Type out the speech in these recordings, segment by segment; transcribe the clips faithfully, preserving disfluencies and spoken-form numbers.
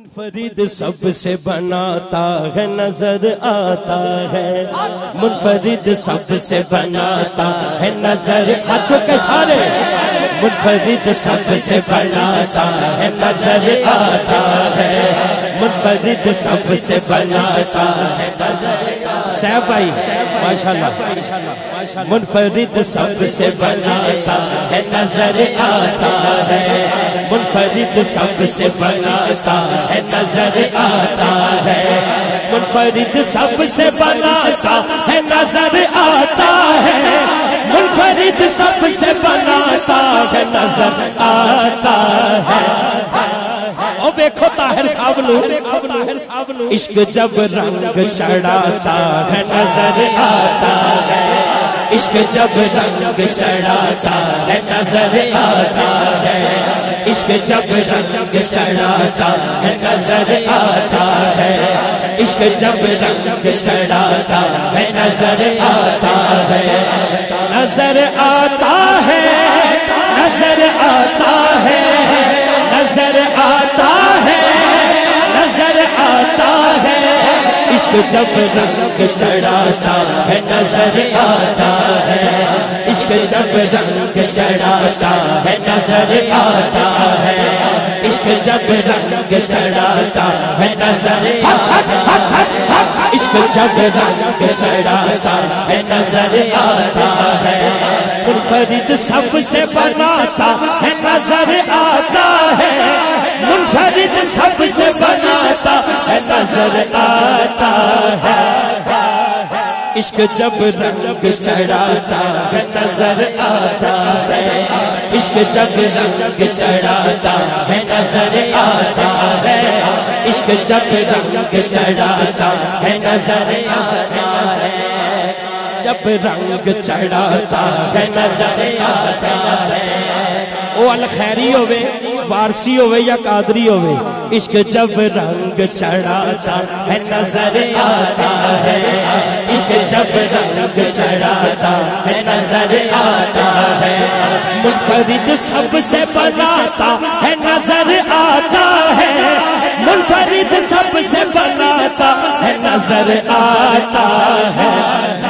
मुनफरिद सबसे बनाता है नजर आता है, मुनफरिद सबसे बनाता है नजर अच्छो के सारे, मुनफरिद सबसे बनाता है नजर आता है, मुनफरिद सबसे बनाता है नजर सैफ भाई माशाल्लाह, मुनफरिद सबसे बनाता है नजर आता है, मुनफरिद सबसे बनाता है नजर आता है, मुनफरिद सबसे बनाता है नजर आता है, मुनफरिद सबसे बनाता है नजर आता है। देखो ताहिर साहब लो, इश्क जब रंग चढ़ाता है नजर आता है, इश्क जब रंग चढ़ाता है नजर आता है, इश्क जब रंग चढ़ाता है नजर आता है, इश्क जब रंग चढ़ाता है नजर आता है, नजर आता है, नजर आता है, नजर आता है, नजर आता है, इश्क जब रंग चढ़ाता है नजर आता है, इश्क जब रंग चढ़ाता है नजर आता है, इश्क जब रंग चढ़ाता है नजर, इश्क जब रंग चढ़ाता है नजर आता है, मुनफरिद सबसे बनाता है नजर आता है, मुनफरिद सबसे बनाता है नजर आता है, इश्क जब रंग चढ़ाता है नजर आता है, इश्क जब रंग चढ़ाता है नजर आता है, इश्क जब रंग चढ़ाता है नजर आता है, जब रंग चढ़ाता है नजर आता है, ओ अल खैरी होवे वारसी होवे या कादरी होवे, इश्क जब रंग चढ़ाता है नजर आता है, इश्क जब रंग चढ़ाता है नजर आता है, मुनफरिद सबसे बनाता है नजर आता है, मुनफरिद सबसे बनाता है नजर आता है। नजर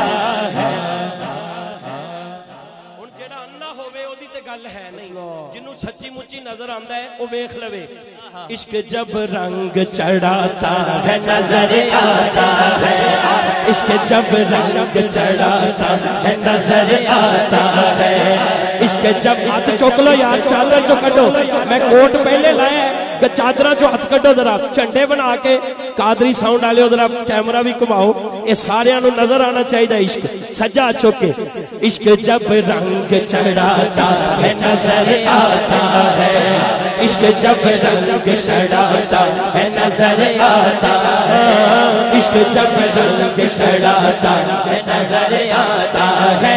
आता है वो देख लवे, इश्क जब रंग चढ़ाता है नजर आता है, इश्क जब रंग चढ़ाता है नजर आता है, इश्क जब हाथ चुक लो यार, चादर चो कटो, मैं कोट पहले लाया चादरा चो हथ कटो, जरा झंडे बना के कादरी साउंड वाले जरा कैमरा भी घुमाओ, ये सारे नजर आना चाहिए इश्क सजा चुके, इश्क जब रंग चढ़ाता है नजर आता है, इश्क जब रंग चढ़ाता है नजर आता है, इश्क जब रंग चढ़ाता है नजर आता है,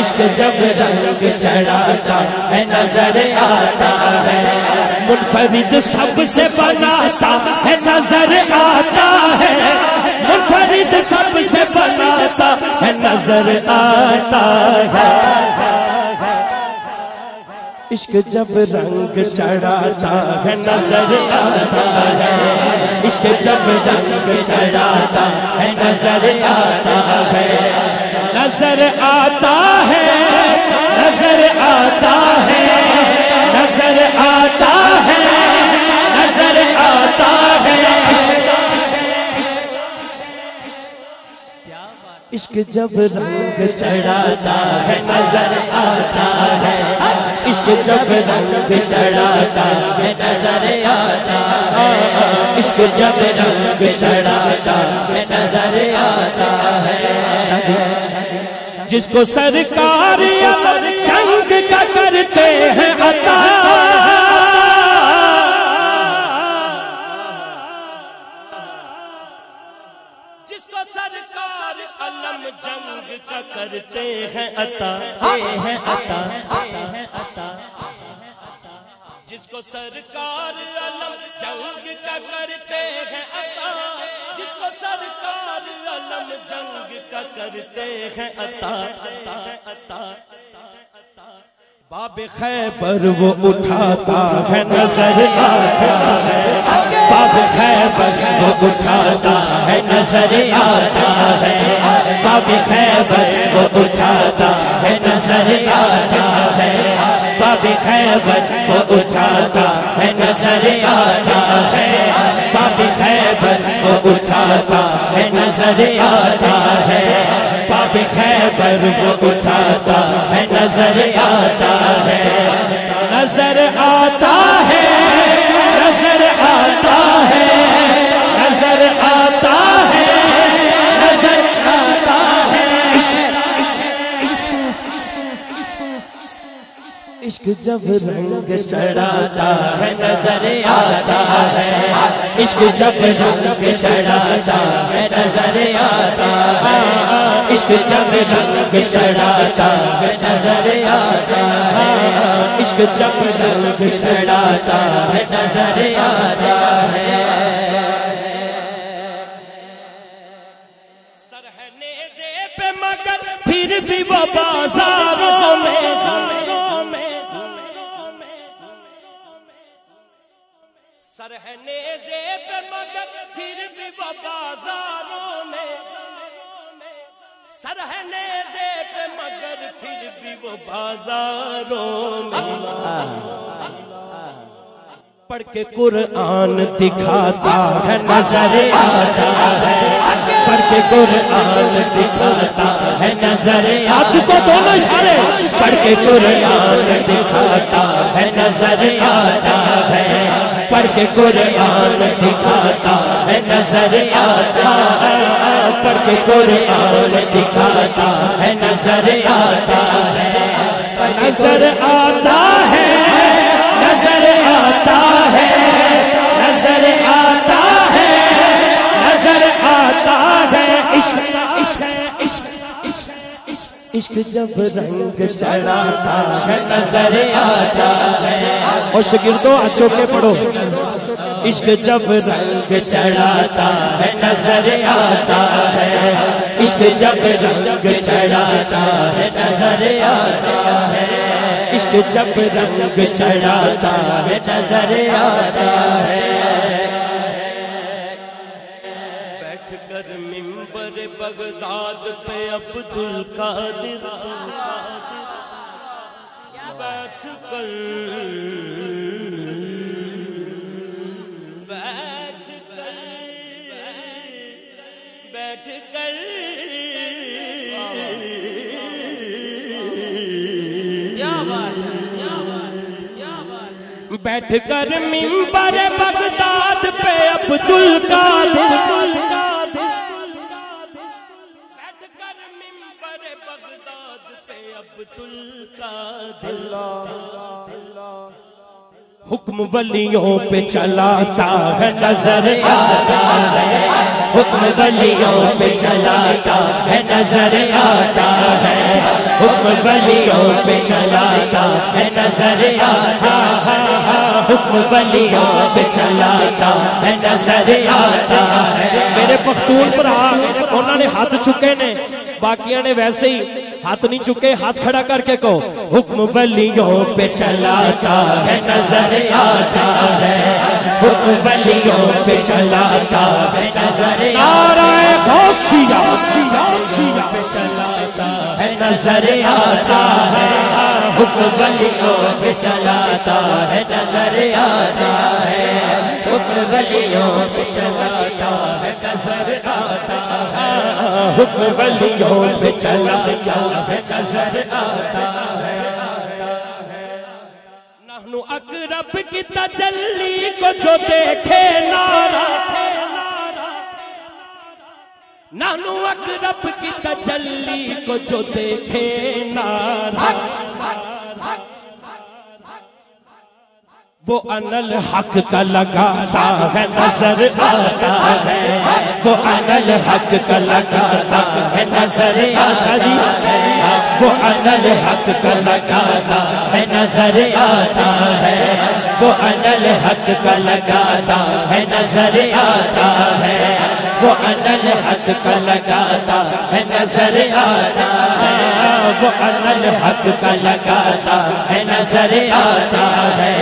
इश्क जब रंग चढ़ाता है नजर आता है, मुनफरिद सबसे बनाता है नजर आता है, मुनफरिद सबसे बनाता है नजर आता है, इश्क जब रंग चढ़ाता है नजर आता है, इश्क जब रंग चढ़ाता है नजर आता है, नजर आता है, नजर आता है, नजर आता है, नजर आता है, इश्क जब रंग चढ़ाता है नजर आता है, इश्क जब रंग चढ़ाता है नजर आता है, इश्क जब रंग चढ़ाता है नजर आता है, जिसको सरकार जंग का करते हैं अता, जिसको सरकार अलम जंग का करते हैं अता, हैं अता, हैं अता, जिसको सरकार अलम जंग का करते हैं अता, जिसको सरकार अलम जंग का करते हैं अता, अता, बाबे खैबर वो उठाता है नजर आता है, बाबे वो उठाता है नजर आता है, बाबे खैबर वो उठाता है नजर आता है, बाबे खैबर वो उठाता है नजर आता है, बाबे खैबर वो उठाता है नजर आता है, बाबे खैबर वो उठाता है नजर आता है, नजर आता है, नजर आता है, नजर आता है, नजर आता है। इश्क जब रंग चढ़ाता है नजर आता है, इश्क जब रंग चढ़ाता है नजर आता है, इश्क जब रंग चढ़ाता है नजर आता है, इश्क जब रंग चढ़ाता है नजर आता है। सरहने से पे मगर फिर भी वो बाजारों में समरों में, सरहने से पे मगर फिर भी वो बाजारों में, सरहने से पे मगर फिर भी वो बाजारों में, पढ़ के कुरान दिखाता है नजर आता है, पढ़ के कुरान दिखाता है नजर आज को दोनों इशारे, पढ़ के कुरान दिखाता है नजर आता है, पढ़ के कुरान दिखाता है नजर आता है, पढ़ के कुरान दिखाता है नजर आता है, नजर आता है, नजर आता है, नजर आता है, नजर आता है। इश्क इश्क इश्क इश्क इश्क जब रंग चढ़ाता है नजर आता है, और शागिर्दों आंखों के पढ़ो, इश्क जब रंग चढ़ाता है नजर आता है, इश्क जब रंग चढ़ाता है नजर आता है, इश्क जब रंग चढ़ाता है नजर आता है। बैठ कर मिंबर बगदाद पे अब्दुल कादिर, बैठ कर बैठ कर या बार या बार या बार, बैठ कर मिंबर बगदाद पे अब्दुल कादिर, बैठ कर मिंबर बगदाद पे अब्दुल कादिर, हुक्म वलियों पे चलाता है नजर आता है, हुक्म वलियों पे चलाता है नजर आता है, हुक्म वलियों पे चलाता है नजर आता है, हुक्म वलियों पे चलाता है नजर आता है। मेरे पख्तून भरा उन्होंने हाथ चुके ने, बाकिया ने वैसे ही हाथ नहीं चुके, हाथ खड़ा करके कहो, हुक्म वलियों पे चलाता है नजर आता है, हुक्म वलियों पे चलाता है नजर आता है, हुक्म वलियों पे चलाता है नजर आता है, हुक्म वलियों पे चलाता है नजर आता है, हुक्म वलियों पे चलाता है नजर आता है। नहनु अकरब की तजल्ली को जो देखे नारा, नहनु अकरब की तजल्ली को जो देखे नारा, वो अनल हक का लगाता है नजर आता है, वो अनल हक का लगाता है नजर आशा जी, वो अनल हक का लगाता है नजर आता है, वो अनल हक का लगाता है नजर आता है, वो अनल हक का लगाता है नजर आता है, वो अनल हक का लगाता है नजर आता है,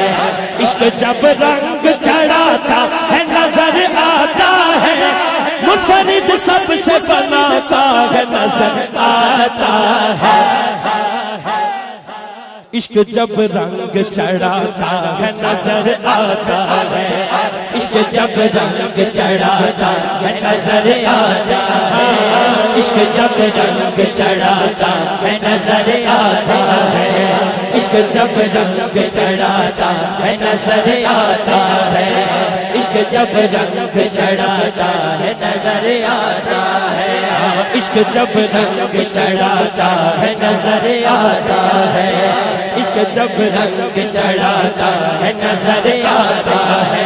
इश्क जब रंग चढ़ाता है नजर आता सा नजर आता है। इश्क जब रंग चढ़ाता है नजर आता है। इश्क जब रंग चढ़ाता है नजर आता है। इश्क जब रंग चढ़ाता है नजर आता है। इश्क जब रंग चढ़ाता है नजर आता है। इश्क जब रंग चढ़ाता है नजर आता है। इश्क जब रंग चढ़ाता है नजर आता है। इश्क जब रंग चढ़ाता है नजर आता है।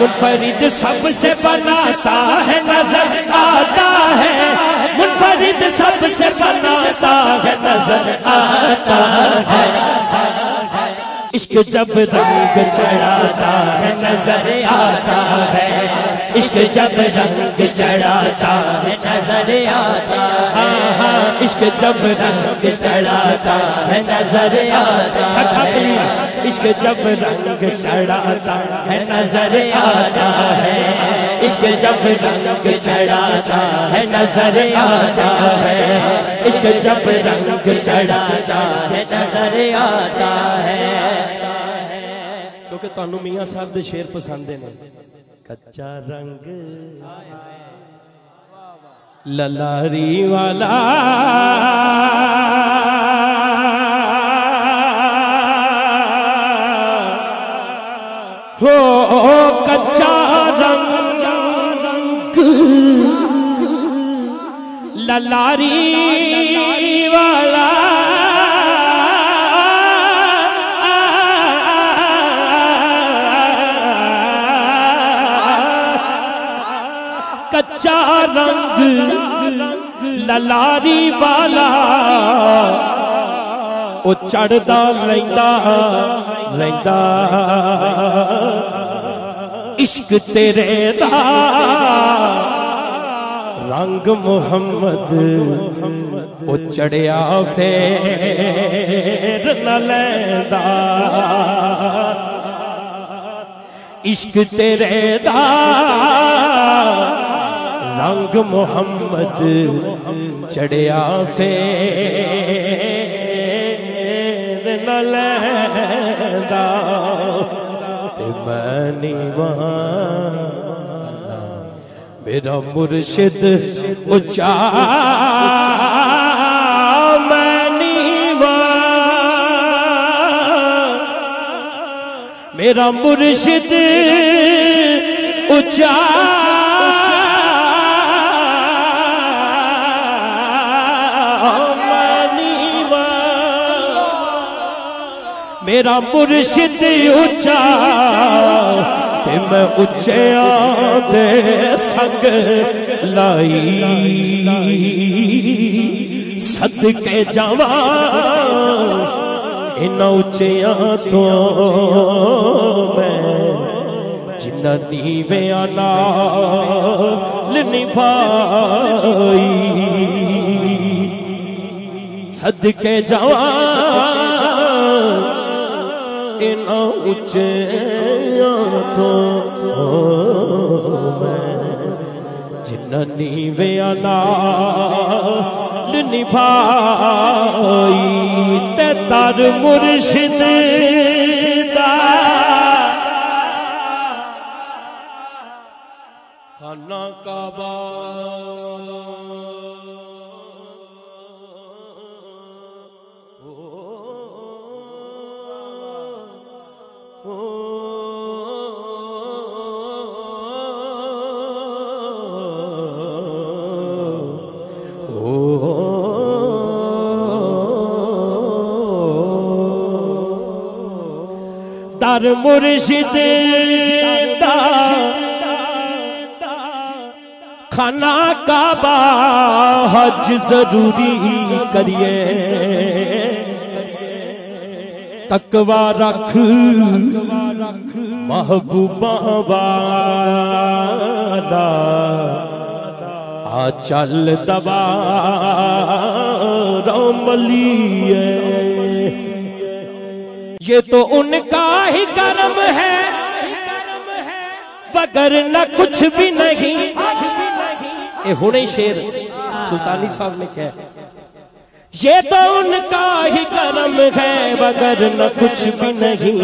मुनफरिद सबसे बनाता है नजर आता है। मुनफरिद सबसे बनाता है नजर आता है। इश्क जब रंग चढ़ाता है नजर आता है। इश्क जब रंग चढ़ाता है नजर आता है। इश्क जब रंग चढ़ाता है नजर आता है। इश्क जब रंग चढ़ाता है नजर आता है। इश्क जब रंग चढ़ाता है नजर आता है। इश्क जब रंग चढ़ाता है नजर आता है। क्योंकि तुहानू मियाँ साहब दे शेर पसंद है ना। कच्चा रंग ललारी वाला हो। कच्चा रंग ललारी वाला कच्चा रंग ललारी वाला ओ चढ़दा रहिंदा रहिंदा इश्क तेरे दा रंग मुहम्मद ओ चढ़िया फेर न लैंदा इश्क तेरे दा रंग मोहम्मद चढ़िया फेर न लैंदा ते मैनी वहाँ मेरा मुर्शिद उचा मैनी वहाँ मेरा मुर्शिद उचा मेरा मुर्शिद उच्चा ते मैं उच्चे आंदे संग लाई सदके जावा इन्ना उच्चिया तो मैं जिन्ना दीवे आना निभाई सदके जावा इना उच्चे तो जिन्ना नीवे आला निभाई ते तार मुर्शिद दा खाना काबा तार मुर्शिद दा खाना काबा हज जरूरी करिए तकवा रख महबूबा वाला आ चल दबा रमलिए ये तो उनका ही कर्म है वगरना कुछ भी नहीं। ये हुणे शेर सुल्तानी साहब ने क्या, ये तो उनका ही कर्म है वगरना कुछ भी नहीं।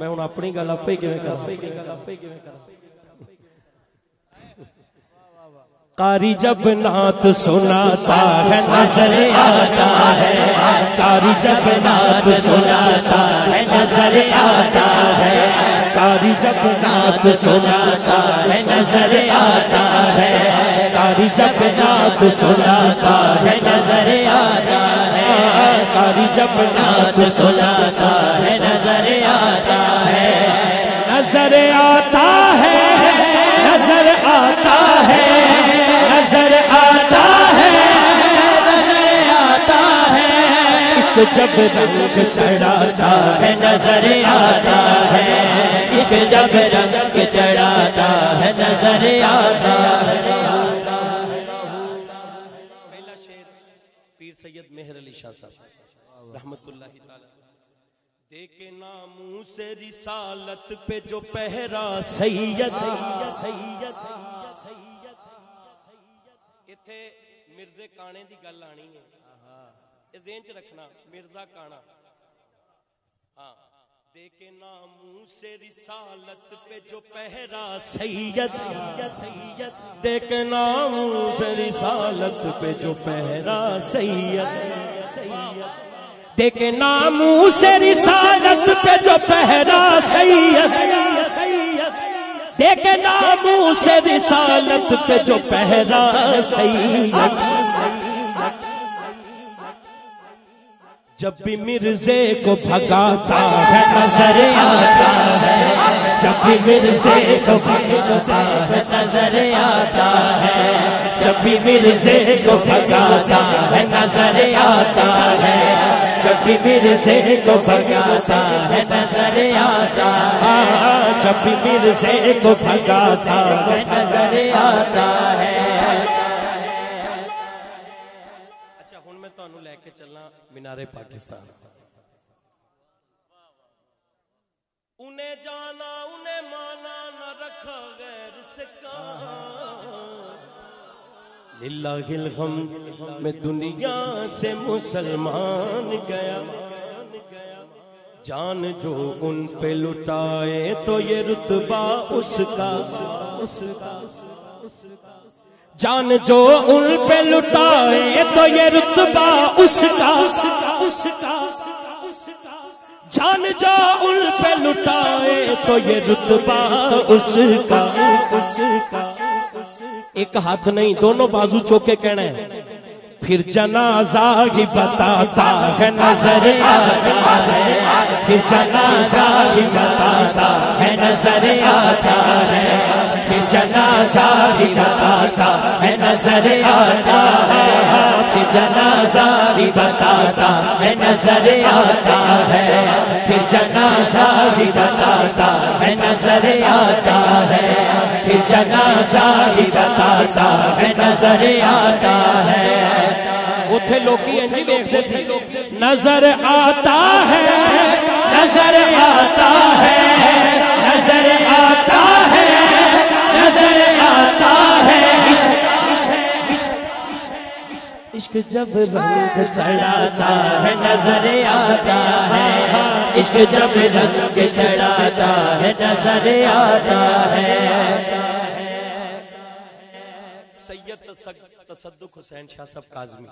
मैं हूं अपनी गल आपे किवें करा। कारी जब नात सुनाता है नजर आता है, कारी जब नात सुनाता है नजर आता है, कारी जब नात सुनाता है नजर आता है, कारी जब नात सुनाता है नजर आता है, कारी जब नात सुनाता है नजर आता है, नजर आता है, नजर आता है, नजर आता है, नजर आता है, इसको जब रंग चढ़ाता है नजर आता है, इसको जब रंग चढ़ाता है नजर आता है। पहला शेर पीर सैयद मेहर अली शाह साहब रहमतुल्लाह तआला, देखे नामों से रिसालत पे जो पहरा सैयद सैयद। इत्थे मिर्जे काने की गल आनी है, ये ज़हन च रखना, मिर्जा काना। हाँ, देखे नामों से रिसालत पे जो पहरा सैयद, देखे नामों से रिसालत पे जो पहरा सैयद, देखे नामों से रिसालत पे जो पहरा सैयद, देखे नामों से रिसालत पे जो पहरा सैयद। जब भी मिर्जे को भगाता है नजर आता है, जब भी मिर्जे को भगाता है नजर आता है, जब भी मिर्जे को भगाता है नजर आता है, जब भी मिर्जे को भगाता है नजर आता है, जब भी मिर्जे को भगाता है नजर आता है। अच्छा हुण मैं तुहानू लेके चलना मीनारे पाकिस्तान। उन्हें जाना उन्हें माना न रखा गैर से काम, लिल्लाहिल हम्द में दुनिया से मुसलमान गया। जान जो उन पे लुटाए तो ये रुतबा उसका, जान जो उन पे लुटाए तो ये रुतबा उसका, जान जो उन पे लुटाए तो ये रुतबा उसका। एक हाथ नहीं दोनों बाजू चौके कहना है, फिर जनाजा ही बताता है नजर आता है, फिर जनाजा ही बताता है नजर आता है, फिर जनाजा ही बताता है नजर आता है, फिर जनाजा ही बताता है नजर आता है, फिर जनाजा ही बताता है नजर आता है, फिर जनाजा ही बताता है नजर आता है। उथे लोकी इंजी देखते थे, नजर आता है, नजर आता है, नजर आता है, नजर आता है, इश्क जब रंग चढ़ाता है नजर आता है, इश्क जब रंग चढ़ाता है नजर आता है। सैयद तसद्दुक हुसैन शाह साहब काजमी,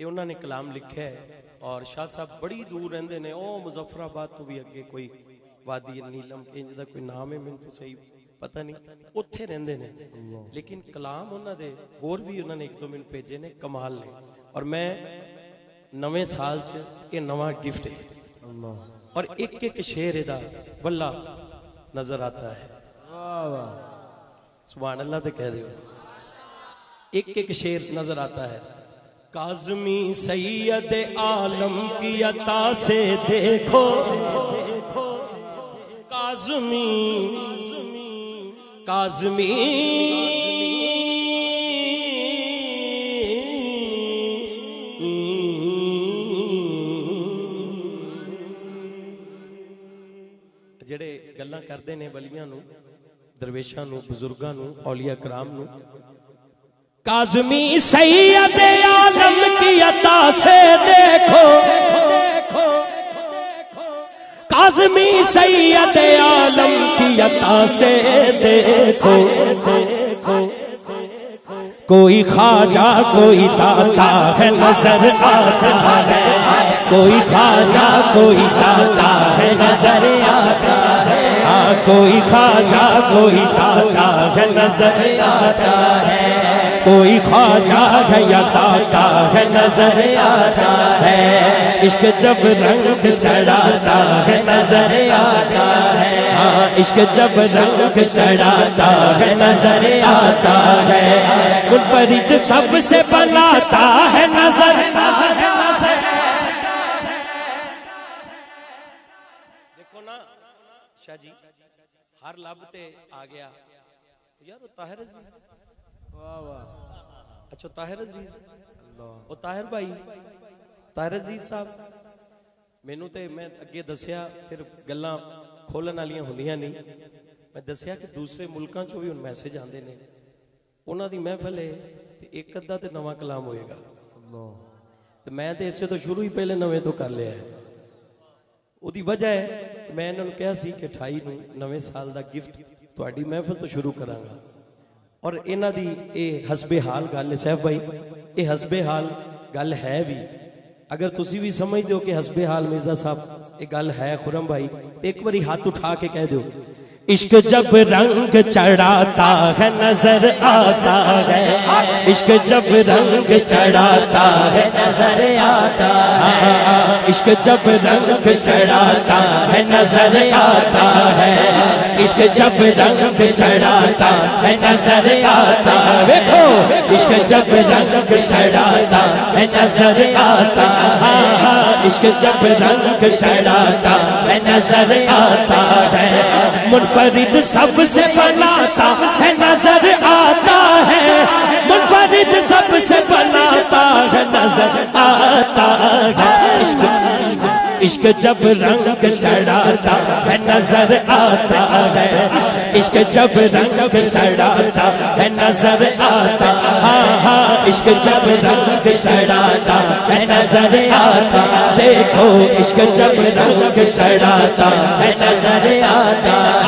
ये उन्होंने कलाम लिखे है और शाह साहब बड़ी दूर रहते हैं, ओ मुजफ्फराबाद तो भी अगे कोई वादी नीलम का कोई नाम है मैनू तो सही पता नहीं, उत्थे रहते हैं। लेकिन कलाम उन्होंने होर भी उन्होंने एक दो मैनू भेजे ने कमाल ने, और मैं नवे साल च ये नवा गिफ्ट है और एक एक शेर इहदा बल्ला नजर आता है। सुभान अल्लाह तो कह दे, एक एक शेर नजर आता है। काजमी सैयद आलम की अता से देखो, काजमी काजमी जेड़े गल्लां करदे ने वलियां नूं दरवेशा बुजुर्गों औलिया कराम काजमी सैयद आलम की अता से देखो, काजमी सैयद आलम की अता से देखो, कोई खाजा कोई दाता है नजर आता है, कोई खाजा कोई दाता है नजर आता है, कोई खाजा कोई दाता है नजर आता है, कोई ख्वाजा है या ताजा है नजर आता है, इश्क जब रंग चढ़ाता है नजर आता है, हाँ इश्क जब रंग चढ़ाता है नजर आता है, मुल फरीद सबसे बनाता है नजर नजर नजर। देखो ना शाह जी हर लबते आ गया यार ताहिर अज़ीज़, वाह वाह। अच्छा ताहिर अज़ीज़ और ताहिर भाई, ताहिर अज़ीज़ साहब मैनू तो मैं अगे दसिया फिर गल्लां खोलण वालियां हुंदियां नहीं, मैं दसिया कि दूसरे मुल्कां चों भी हुण मैसेज आंदे ने, उन्हां दी महफल है ते एक अद्धा तो नवा कलाम होएगा, तो मैं तो इसे तो शुरू ही पहले नवे तो कर लिया है। उहदी वजह है मैं इन्हां नूं कहा सी कि अठाई नूं नवे साल दा गिफ्ट तुहाडी महफल तो शुरू करांगा, और इन्हां दी ये हसबे हाल गल है साहब भाई, ये हसबे हाल गल है भी, अगर तुसी भी समझते हो कि हसबे हाल मिर्जा साहब ये गल है खुरम भाई, एक बारी हाथ उठा के कह दो, इश्क जब रंग चढ़ाता है नजर आता है, इश्क जब रंग चढ़ाता है नजर आता है, इश्क जब रंग चढ़ाता है नजर आता है, इश्क जब रंग चढ़ाता है नजर आता है, देखो इश्क जब रंग चढ़ाता है नजर आता है, इश्क जब रंग चढ़ाता है नजर आता है, मुनफरिद सबसे बनाता है नजर आता है, मुनफरिद सबसे बनाता है नजर आता है, इश्क जब रंग चढ़ाता है नजर आता है, इश्क जब रंग चढ़ाता है नजर आता है, हाँ हाँ इश्क जब रंग चढ़ाता है नजर आता है, देखो इश्क जब रंग चढ़ाता है नजर आता है।